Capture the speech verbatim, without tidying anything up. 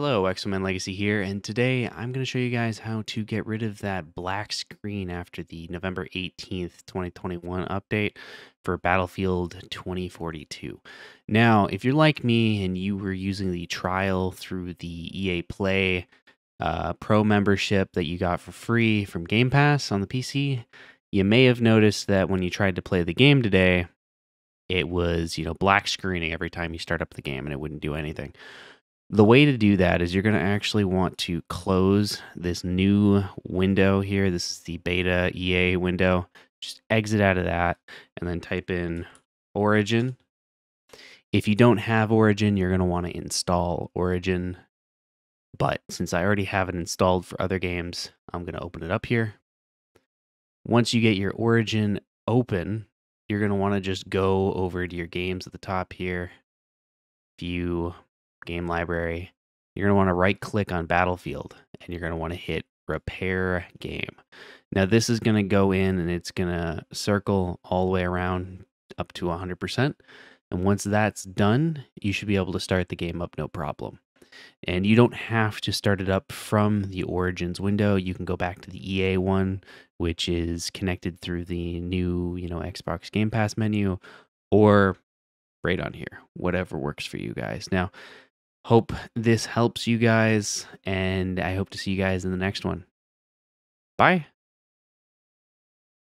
Hello, xOneMan Legacy here, and today I'm going to show you guys how to get rid of that black screen after the November eighteenth, twenty twenty-one update for Battlefield twenty forty-two. Now, if you're like me and you were using the trial through the E A Play uh, Pro membership that you got for free from Game Pass on the P C, you may have noticed that when you tried to play the game today, it was, you know, black screening every time you start up the game and it wouldn't do anything. The way to do that is you're going to actually want to close this new window here. This is the beta E A window. Just exit out of that and then type in Origin. If you don't have Origin, you're going to want to install Origin. But since I already have it installed for other games, I'm going to open it up here. Once you get your Origin open, you're going to want to just go over to your games at the top here. View. Game library, you're going to want to right click on Battlefield and you're going to want to hit repair game. Now this is going to go in and it's going to circle all the way around up to one hundred percent. And once that's done, you should be able to start the game up no problem. And you don't have to start it up from the Origins window. You can go back to the E A one, which is connected through the new, you know, Xbox Game Pass menu, or right on here, whatever works for you guys. Now, hope this helps you guys, and I hope to see you guys in the next one. Bye.